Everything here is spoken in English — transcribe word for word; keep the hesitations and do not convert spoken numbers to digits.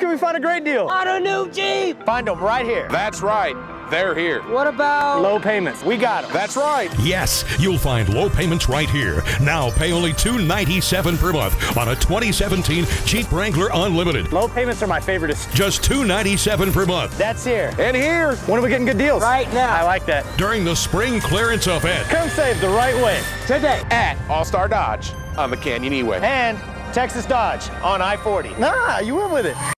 can we find a great deal? On a new Jeep! Find them right here. That's right. They're here. What about low payments? We got them. That's right. Yes, you'll find low payments right here. Now pay only two ninety-seven per month on a twenty seventeen Jeep Wrangler Unlimited. Low payments are my favorite. Just two ninety-seven per month. That's here. And here. When are we getting good deals? Right now. I like that. During the spring clearance event. Come save the right way today at All Star Dodge on the Canyon Eway and Texas Dodge on I forty. Nah, you went with it.